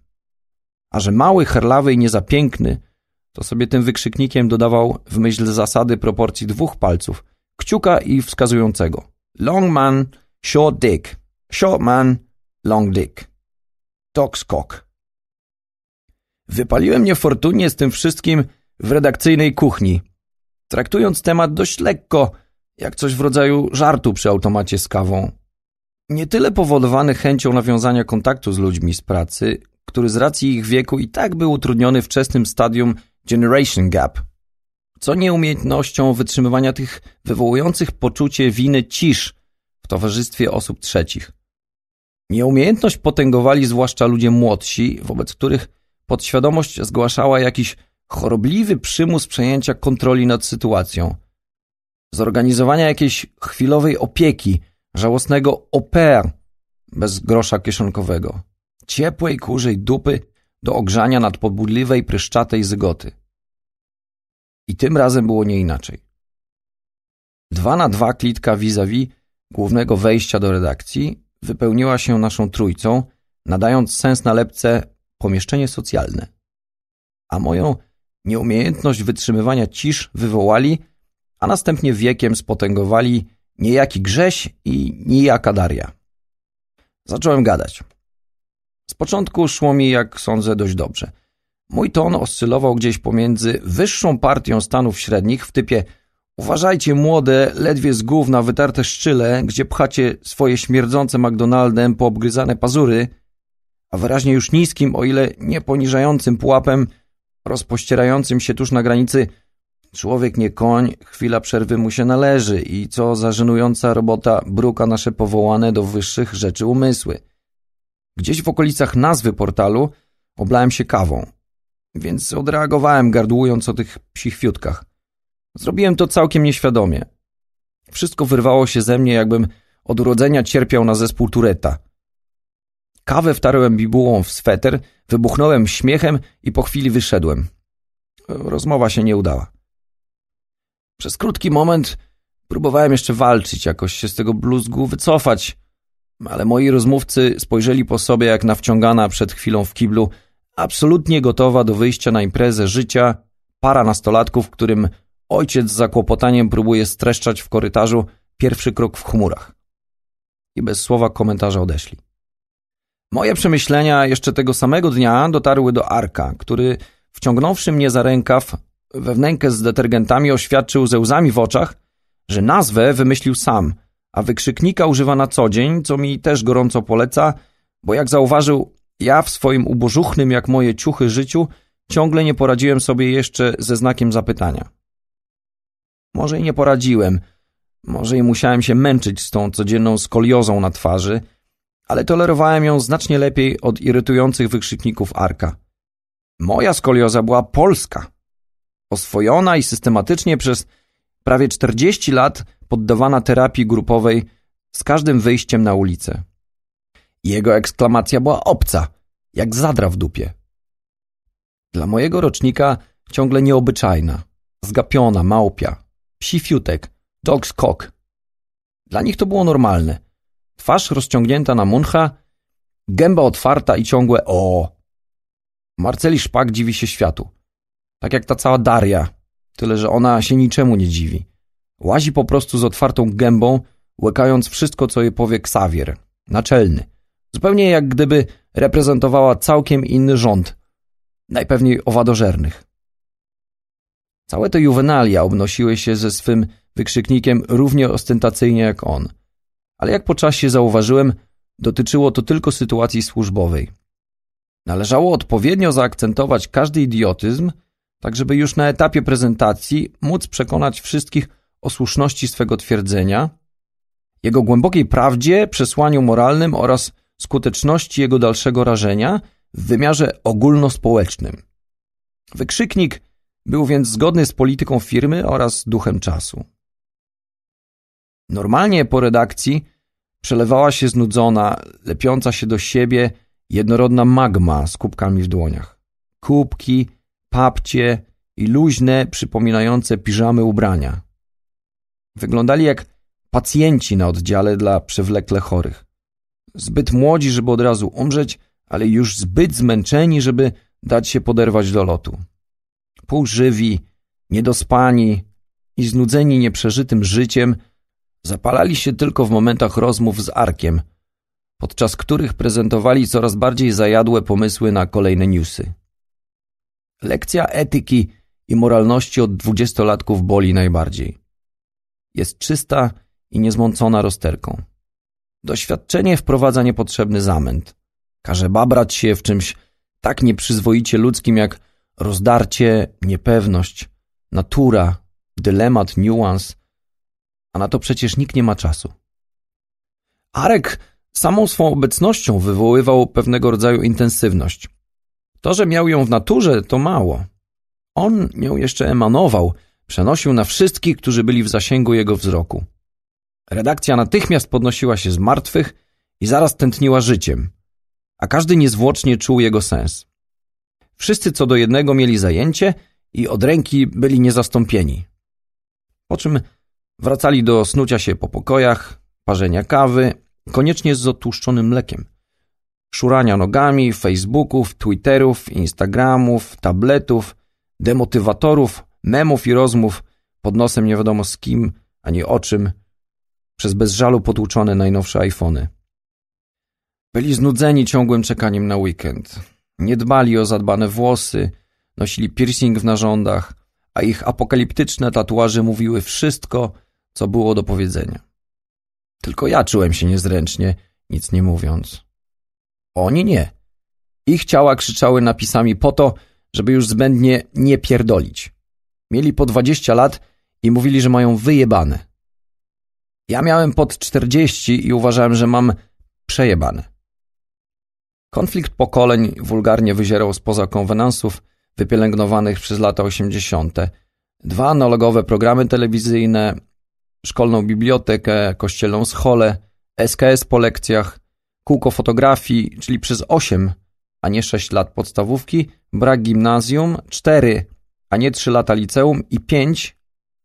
A że mały, herlawy i niezapiękny, to sobie tym wykrzyknikiem dodawał w myśl zasady proporcji dwóch palców, kciuka i wskazującego. Long man, short dick. Short man, long dick. Dog's cock. Wypaliłem niefortunnie z tym wszystkim w redakcyjnej kuchni, traktując temat dość lekko, jak coś w rodzaju żartu przy automacie z kawą. Nie tyle powodowany chęcią nawiązania kontaktu z ludźmi z pracy, który z racji ich wieku i tak był utrudniony wczesnym stadium Generation Gap, co nieumiejętnością wytrzymywania tych wywołujących poczucie winy cisz w towarzystwie osób trzecich. Nieumiejętność potęgowali zwłaszcza ludzie młodsi, wobec których podświadomość zgłaszała jakiś chorobliwy przymus przejęcia kontroli nad sytuacją, zorganizowania jakiejś chwilowej opieki, żałosnego au pair bez grosza kieszonkowego, ciepłej kurzej dupy do ogrzania nadpobudliwej pryszczatej zygoty. I tym razem było nie inaczej. 2 na 2 klitka vis-a-vis głównego wejścia do redakcji wypełniła się naszą trójcą, nadając sens nalepce pomieszczenie socjalne. A moją nieumiejętność wytrzymywania cisz wywołali, a następnie wiekiem spotęgowali niejaki Grześ i niejaka Daria. Zacząłem gadać. Z początku szło mi, jak sądzę, dość dobrze. Mój ton oscylował gdzieś pomiędzy wyższą partią stanów średnich w typie uważajcie młode, ledwie z gówna wytarte szczyle, gdzie pchacie swoje śmierdzące McDonaldem poobgryzane pazury, a wyraźnie już niskim, o ile nie poniżającym pułapem, rozpościerającym się tuż na granicy człowiek nie koń, chwila przerwy mu się należy i co za żenująca robota bruka nasze powołane do wyższych rzeczy umysły. Gdzieś w okolicach nazwy portalu oblałem się kawą, więc odreagowałem gardłując o tych psich fiutkach. Zrobiłem to całkiem nieświadomie. Wszystko wyrwało się ze mnie, jakbym od urodzenia cierpiał na zespół Touretta. Kawę wtarłem bibułą w sweter, wybuchnąłem śmiechem i po chwili wyszedłem. Rozmowa się nie udała. Przez krótki moment próbowałem jeszcze walczyć, jakoś się z tego bluzgu wycofać, ale moi rozmówcy spojrzeli po sobie jak nawciągana przed chwilą w kiblu, absolutnie gotowa do wyjścia na imprezę życia, para nastolatków, którym Ojciec z zakłopotaniem próbuje streszczać w korytarzu pierwszy krok w chmurach. I bez słowa komentarza odeszli. Moje przemyślenia jeszcze tego samego dnia dotarły do Arka, który, wciągnąwszy mnie za rękaw we wnękę z detergentami, oświadczył ze łzami w oczach, że nazwę wymyślił sam, a wykrzyknika używa na co dzień, co mi też gorąco poleca, bo jak zauważył, ja w swoim ubożuchnym jak moje ciuchy życiu ciągle nie poradziłem sobie jeszcze ze znakiem zapytania. Może i nie poradziłem, może i musiałem się męczyć z tą codzienną skoliozą na twarzy, ale tolerowałem ją znacznie lepiej od irytujących wykrzykników Arka. Moja skolioza była polska, oswojona i systematycznie przez prawie 40 lat poddawana terapii grupowej z każdym wyjściem na ulicę. Jego eksklamacja była obca, jak zadra w dupie. Dla mojego rocznika ciągle nieobyczajna, zgapiona, małpia, psi fiutek, dog's cock. Dla nich to było normalne. Twarz rozciągnięta na muncha, gęba otwarta i ciągłe o. Marceli Szpak dziwi się światu. Tak jak ta cała Daria, tyle że ona się niczemu nie dziwi. Łazi po prostu z otwartą gębą, łykając wszystko, co jej powie Ksawier, naczelny. Zupełnie jak gdyby reprezentowała całkiem inny rząd, najpewniej owadożernych. Całe te juwenalia obnosiły się ze swym wykrzyknikiem równie ostentacyjnie jak on. Ale jak po czasie zauważyłem, dotyczyło to tylko sytuacji służbowej. Należało odpowiednio zaakcentować każdy idiotyzm, tak żeby już na etapie prezentacji móc przekonać wszystkich o słuszności swego twierdzenia, jego głębokiej prawdzie, przesłaniu moralnym oraz skuteczności jego dalszego rażenia w wymiarze ogólnospołecznym. Wykrzyknik był więc zgodny z polityką firmy oraz duchem czasu. Normalnie po redakcji przelewała się znudzona, lepiąca się do siebie, jednorodna magma z kubkami w dłoniach. Kubki, papcie i luźne, przypominające piżamy ubrania. Wyglądali jak pacjenci na oddziale dla przewlekle chorych. Zbyt młodzi, żeby od razu umrzeć, ale już zbyt zmęczeni, żeby dać się poderwać do lotu. Półżywi, niedospani i znudzeni nieprzeżytym życiem zapalali się tylko w momentach rozmów z Arkiem, podczas których prezentowali coraz bardziej zajadłe pomysły na kolejne newsy. Lekcja etyki i moralności od 20-latków boli najbardziej. Jest czysta i niezmącona rozterką. Doświadczenie wprowadza niepotrzebny zamęt. Każe babrać się w czymś tak nieprzyzwoicie ludzkim jak rozdarcie, niepewność, natura, dylemat, niuans, a na to przecież nikt nie ma czasu. Arek samą swą obecnością wywoływał pewnego rodzaju intensywność. To, że miał ją w naturze, to mało. On nią jeszcze emanował, przenosił na wszystkich, którzy byli w zasięgu jego wzroku. Redakcja natychmiast podnosiła się z martwych i zaraz tętniła życiem, a każdy niezwłocznie czuł jego sens. Wszyscy co do jednego mieli zajęcie i od ręki byli niezastąpieni. Po czym wracali do snucia się po pokojach, parzenia kawy, koniecznie z otłuszczonym mlekiem, szurania nogami, Facebooków, Twitterów, Instagramów, tabletów, demotywatorów, memów i rozmów pod nosem nie wiadomo z kim, ani o czym, przez bez żalu potłuczone najnowsze iPhony. Byli znudzeni ciągłym czekaniem na weekend. Nie dbali o zadbane włosy, nosili piercing w narządach, a ich apokaliptyczne tatuaże mówiły wszystko, co było do powiedzenia. Tylko ja czułem się niezręcznie, nic nie mówiąc. Oni nie. Ich ciała krzyczały napisami po to, żeby już zbędnie nie pierdolić. Mieli po 20 lat i mówili, że mają wyjebane. Ja miałem pod 40 i uważałem, że mam przejebane. Konflikt pokoleń wulgarnie wyzierał spoza konwenansów wypielęgnowanych przez lata 80. Dwa analogowe programy telewizyjne, szkolną bibliotekę, kościelną scholę, SKS po lekcjach, kółko fotografii, czyli przez 8, a nie 6 lat podstawówki, brak gimnazjum, 4, a nie 3 lata liceum i 5,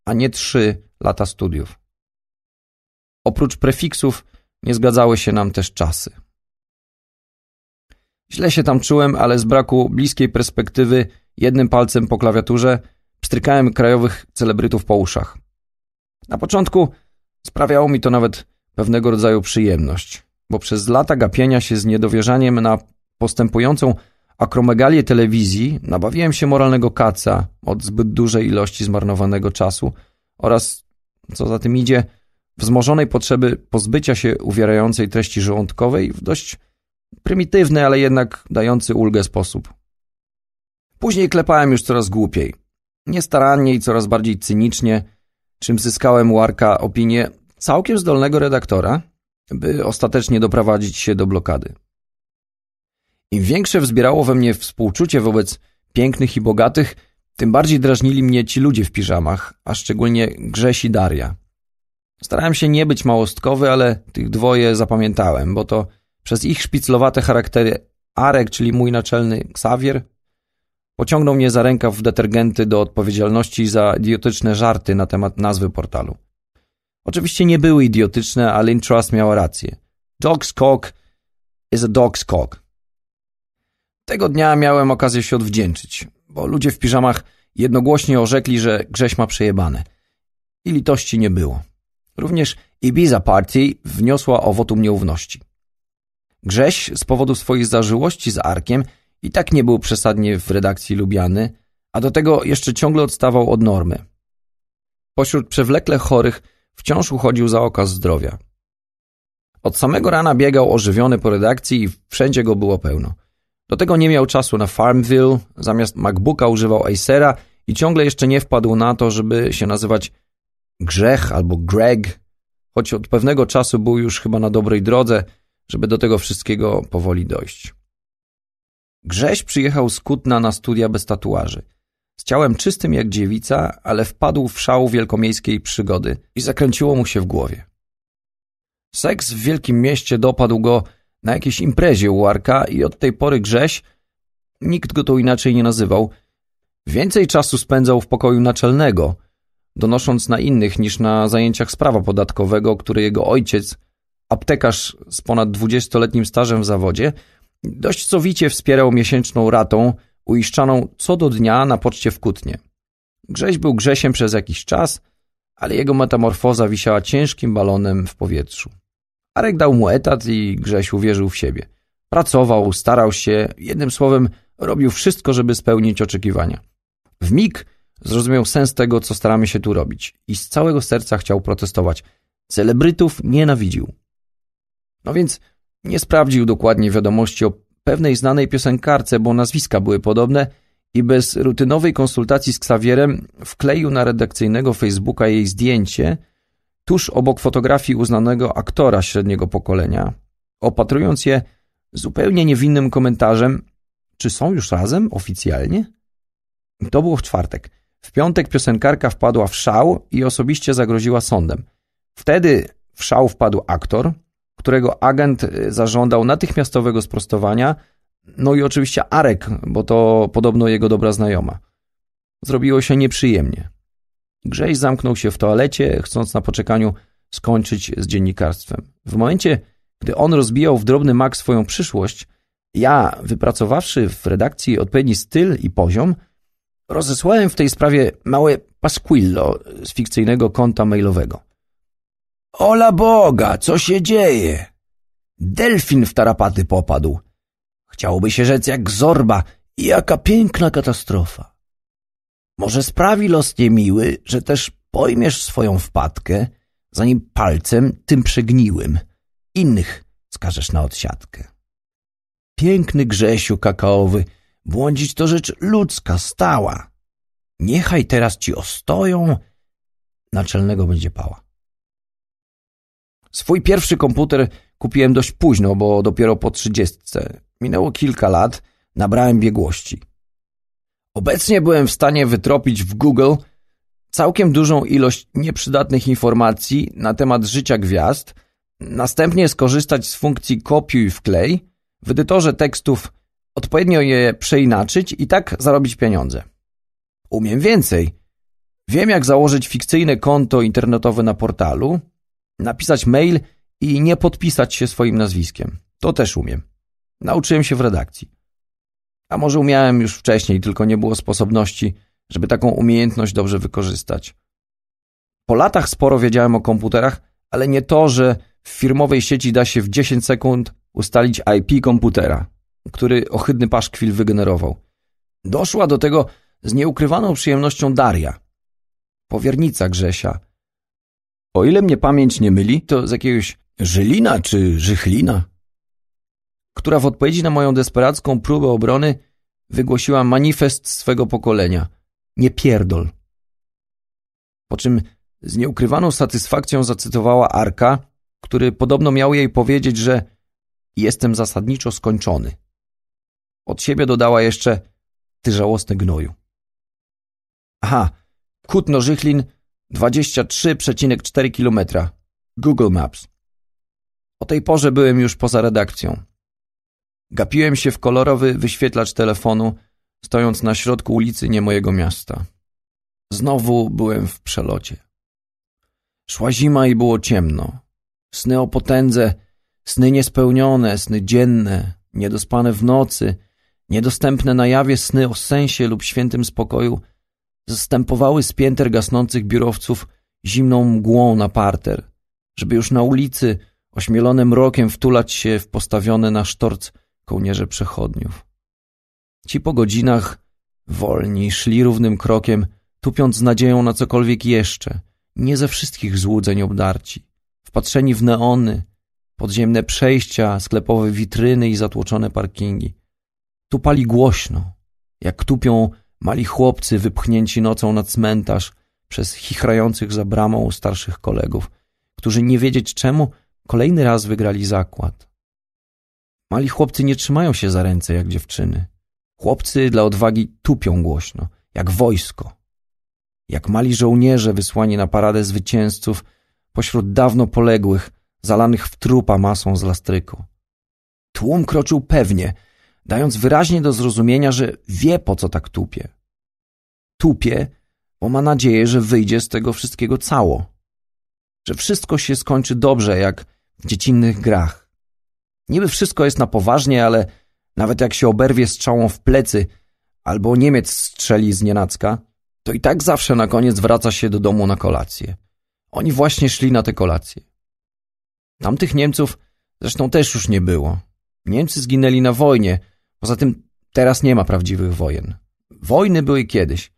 a nie 3 lata studiów. Oprócz prefiksów nie zgadzały się nam też czasy. Źle się tam czułem, ale z braku bliskiej perspektywy jednym palcem po klawiaturze pstrykałem krajowych celebrytów po uszach. Na początku sprawiało mi to nawet pewnego rodzaju przyjemność, bo przez lata gapienia się z niedowierzaniem na postępującą akromegalię telewizji nabawiłem się moralnego kaca od zbyt dużej ilości zmarnowanego czasu oraz, co za tym idzie, wzmożonej potrzeby pozbycia się uwierającej treści żołądkowej w dość prymitywny, ale jednak dający ulgę sposób. Później klepałem już coraz głupiej, niestarannie i coraz bardziej cynicznie, czym zyskałem u Arka opinię całkiem zdolnego redaktora, by ostatecznie doprowadzić się do blokady. Im większe wzbierało we mnie współczucie wobec pięknych i bogatych, tym bardziej drażnili mnie ci ludzie w piżamach, a szczególnie Grześ i Daria. Starałem się nie być małostkowy, ale tych dwoje zapamiętałem, bo to przez ich szpiclowate charaktery Arek, czyli mój naczelny Ksawier, pociągnął mnie za rękaw w detergenty do odpowiedzialności za idiotyczne żarty na temat nazwy portalu. Oczywiście nie były idiotyczne, ale Intras miała rację. Dog's cock is a dog's cock. Tego dnia miałem okazję się odwdzięczyć, bo ludzie w piżamach jednogłośnie orzekli, że Grześ ma przejebane. I litości nie było. Również Ibiza Party wniosła o wotum nieufności. Grześ z powodu swoich zażyłości z Arkiem i tak nie był przesadnie w redakcji lubiany, a do tego jeszcze ciągle odstawał od normy. Pośród przewlekle chorych wciąż uchodził za okaz zdrowia. Od samego rana biegał ożywiony po redakcji i wszędzie go było pełno. Do tego nie miał czasu na Farmville, zamiast MacBooka używał Acera i ciągle jeszcze nie wpadł na to, żeby się nazywać Grzech albo Greg, choć od pewnego czasu był już chyba na dobrej drodze, żeby do tego wszystkiego powoli dojść. Grześ przyjechał z Kutna na studia bez tatuaży. Z ciałem czystym jak dziewica, ale wpadł w szał wielkomiejskiej przygody i zakręciło mu się w głowie. Seks w wielkim mieście dopadł go na jakiejś imprezie u Arka i od tej pory Grześ, nikt go to inaczej nie nazywał, więcej czasu spędzał w pokoju naczelnego, donosząc na innych niż na zajęciach z prawa podatkowego, które jego ojciec, aptekarz z ponad 20-letnim stażem w zawodzie, dość sowicie wspierał miesięczną ratą uiszczaną co do dnia na poczcie w Kutnie. Grześ był Grzesiem przez jakiś czas, ale jego metamorfoza wisiała ciężkim balonem w powietrzu. Arek dał mu etat i Grześ uwierzył w siebie. Pracował, starał się, jednym słowem robił wszystko, żeby spełnić oczekiwania. W mig zrozumiał sens tego, co staramy się tu robić i z całego serca chciał protestować. Celebrytów nienawidził. No więc nie sprawdził dokładnie wiadomości o pewnej znanej piosenkarce, bo nazwiska były podobne i bez rutynowej konsultacji z Ksawierem wkleił na redakcyjnego Facebooka jej zdjęcie tuż obok fotografii uznanego aktora średniego pokolenia, opatrując je zupełnie niewinnym komentarzem: czy są już razem oficjalnie? To było w czwartek. W piątek piosenkarka wpadła w szał i osobiście zagroziła sądem. Wtedy w szał wpadł aktor, którego agent zażądał natychmiastowego sprostowania, no i oczywiście Arek, bo to podobno jego dobra znajoma. Zrobiło się nieprzyjemnie. Grześ zamknął się w toalecie, chcąc na poczekaniu skończyć z dziennikarstwem. W momencie, gdy on rozbijał w drobny mak swoją przyszłość, ja, wypracowawszy w redakcji odpowiedni styl i poziom, rozesłałem w tej sprawie małe pasquillo z fikcyjnego konta mailowego. Ola Boga, co się dzieje? Delfin w tarapaty popadł. Chciałoby się rzec jak Zorba. Jaka piękna katastrofa. Może sprawi los niemiły, że też pojmiesz swoją wpadkę, zanim palcem tym przegniłym innych skażesz na odsiadkę. Piękny Grzesiu kakaowy, błądzić to rzecz ludzka, stała. Niechaj teraz ci ostoją, naczelnego będzie pała. Swój pierwszy komputer kupiłem dość późno, bo dopiero po 30. Minęło kilka lat, nabrałem biegłości. Obecnie byłem w stanie wytropić w Google całkiem dużą ilość nieprzydatnych informacji na temat życia gwiazd, następnie skorzystać z funkcji kopiuj wklej, w edytorze tekstów odpowiednio je przeinaczyć i tak zarobić pieniądze. Umiem więcej. Wiem, jak założyć fikcyjne konto internetowe na portalu, napisać mail i nie podpisać się swoim nazwiskiem. To też umiem. Nauczyłem się w redakcji. A może umiałem już wcześniej, tylko nie było sposobności, żeby taką umiejętność dobrze wykorzystać. Po latach sporo wiedziałem o komputerach, ale nie to, że w firmowej sieci da się w 10 sekund ustalić IP komputera, który ohydny paszkwil wygenerował. Doszła do tego z nieukrywaną przyjemnością Daria, powiernica Grzesia. O ile mnie pamięć nie myli, to z jakiegoś Żylina czy Żychlina, która w odpowiedzi na moją desperacką próbę obrony wygłosiła manifest swego pokolenia. Nie pierdol. Po czym z nieukrywaną satysfakcją zacytowała Arka, który podobno miał jej powiedzieć, że jestem zasadniczo skończony. Od siebie dodała jeszcze: ty żałosny gnoju. Aha, Kutno Żychlin 23,4 km. Google Maps. O tej porze byłem już poza redakcją. Gapiłem się w kolorowy wyświetlacz telefonu, stojąc na środku ulicy nie mojego miasta. Znowu byłem w przelocie. Szła zima i było ciemno. Sny o potędze, sny niespełnione, sny dzienne, niedospane w nocy, niedostępne na jawie sny o sensie lub świętym spokoju zastępowały z pięter gasnących biurowców zimną mgłą na parter, żeby już na ulicy ośmielonym mrokiem wtulać się w postawione na sztorc kołnierze przechodniów. Ci po godzinach wolni szli równym krokiem, tupiąc z nadzieją na cokolwiek jeszcze, nie ze wszystkich złudzeń obdarci, wpatrzeni w neony, podziemne przejścia, sklepowe witryny i zatłoczone parkingi. Tupali głośno, jak tupią mali chłopcy wypchnięci nocą na cmentarz przez chichrających za bramą starszych kolegów, którzy nie wiedzieć czemu kolejny raz wygrali zakład. Mali chłopcy nie trzymają się za ręce jak dziewczyny. Chłopcy dla odwagi tupią głośno, jak wojsko. Jak mali żołnierze wysłani na paradę zwycięzców pośród dawno poległych, zalanych w trupa masą z lastryku. Tłum kroczył pewnie, dając wyraźnie do zrozumienia, że wie, po co tak tupie. Tupie, bo ma nadzieję, że wyjdzie z tego wszystkiego cało. Że wszystko się skończy dobrze, jak w dziecinnych grach. Niby wszystko jest na poważnie, ale nawet jak się oberwie strzałą w plecy albo Niemiec strzeli znienacka, to i tak zawsze na koniec wraca się do domu na kolację. Oni właśnie szli na te kolacje. Tamtych Niemców zresztą też już nie było. Niemcy zginęli na wojnie, poza tym teraz nie ma prawdziwych wojen. Wojny były kiedyś,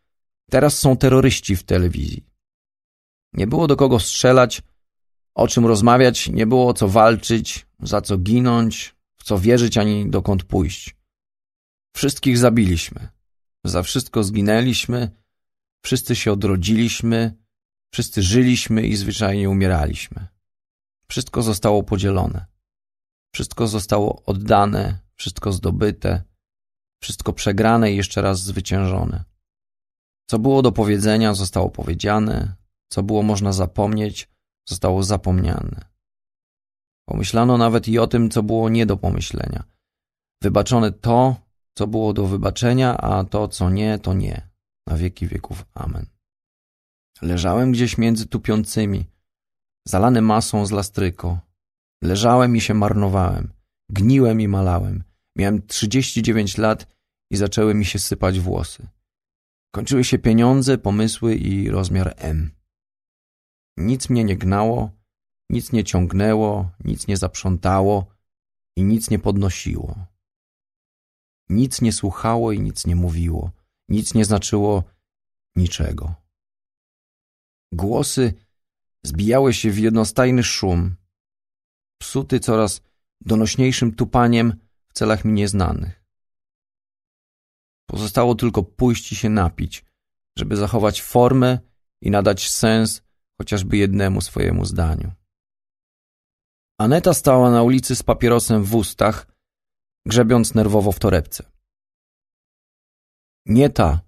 teraz są terroryści w telewizji. Nie było do kogo strzelać, o czym rozmawiać, nie było o co walczyć, za co ginąć, w co wierzyć ani dokąd pójść. Wszystkich zabiliśmy, za wszystko zginęliśmy, wszyscy się odrodziliśmy, wszyscy żyliśmy i zwyczajnie umieraliśmy. Wszystko zostało podzielone. Wszystko zostało oddane, wszystko zdobyte, wszystko przegrane i jeszcze raz zwyciężone. Co było do powiedzenia, zostało powiedziane, co było można zapomnieć, zostało zapomniane. Pomyślano nawet i o tym, co było nie do pomyślenia. Wybaczone to, co było do wybaczenia, a to, co nie, to nie. Na wieki wieków. Amen. Leżałem gdzieś między tupiącymi, zalany masą z lastryko. Leżałem i się marnowałem, gniłem i malałem. Miałem 39 lat i zaczęły mi się sypać włosy. Kończyły się pieniądze, pomysły i rozmiar M. Nic mnie nie gnało, nic nie ciągnęło, nic nie zaprzątało i nic nie podnosiło. Nic nie słuchało i nic nie mówiło, nic nie znaczyło niczego. Głosy zbijały się w jednostajny szum, psuty coraz donośniejszym tupaniem w celach mi nieznanych. Pozostało tylko pójść i się napić, żeby zachować formę i nadać sens chociażby jednemu swojemu zdaniu. Aneta stała na ulicy z papierosem w ustach, grzebiąc nerwowo w torebce. Nieta.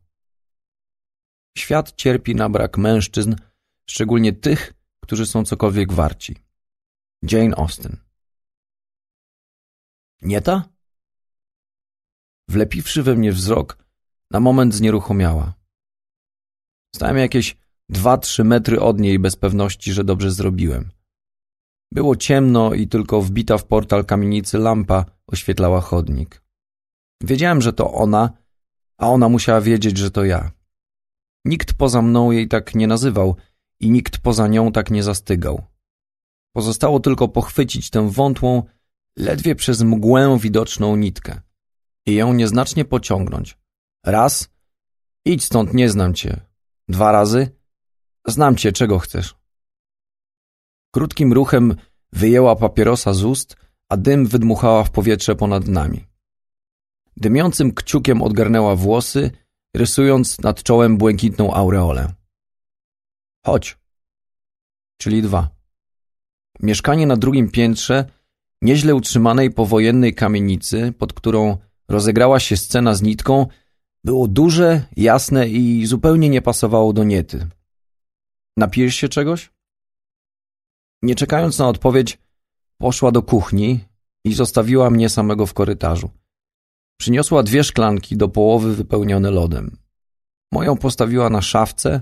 Świat cierpi na brak mężczyzn, szczególnie tych, którzy są cokolwiek warci. Jane Austen. Nieta? Wlepiwszy we mnie wzrok, na moment znieruchomiała. Stałem jakieś 2-3 metry od niej bez pewności, że dobrze zrobiłem. Było ciemno i tylko wbita w portal kamienicy lampa oświetlała chodnik. Wiedziałem, że to ona, a ona musiała wiedzieć, że to ja. Nikt poza mną jej tak nie nazywał i nikt poza nią tak nie zastygał. Pozostało tylko pochwycić tę wątłą, ledwie przez mgłę widoczną nitkę i ją nieznacznie pociągnąć. Raz, idź stąd, nie znam cię. Dwa razy, znam cię, czego chcesz. Krótkim ruchem wyjęła papierosa z ust, a dym wydmuchała w powietrze ponad nami. Dymiącym kciukiem odgarnęła włosy, rysując nad czołem błękitną aureolę. Chodź. Czyli dwa. Mieszkanie na drugim piętrze nieźle utrzymanej powojennej kamienicy, pod którą rozegrała się scena z nitką, było duże, jasne i zupełnie nie pasowało do Niety. Napijesz się czegoś? Nie czekając na odpowiedź, poszła do kuchni i zostawiła mnie samego w korytarzu. Przyniosła dwie szklanki do połowy wypełnione lodem. Moją postawiła na szafce,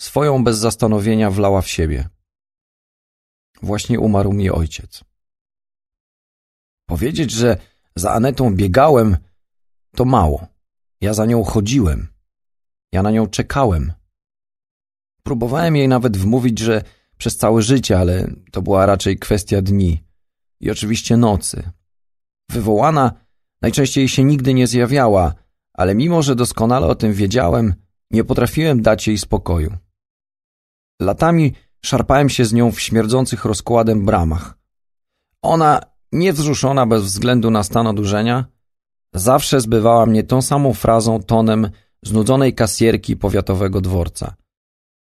swoją bez zastanowienia wlała w siebie. Właśnie umarł mi ojciec. Powiedzieć, że za Anetą biegałem, to mało. Ja za nią chodziłem. Ja na nią czekałem. Próbowałem jej nawet wmówić, że przez całe życie, ale to była raczej kwestia dni. I oczywiście nocy. Wywołana najczęściej się nigdy nie zjawiała, ale mimo, że doskonale o tym wiedziałem, nie potrafiłem dać jej spokoju. Latami szarpałem się z nią w śmierdzących rozkładem bramach. Ona, niewzruszona bez względu na stan odurzenia, zawsze zbywała mnie tą samą frazą tonem znudzonej kasjerki powiatowego dworca.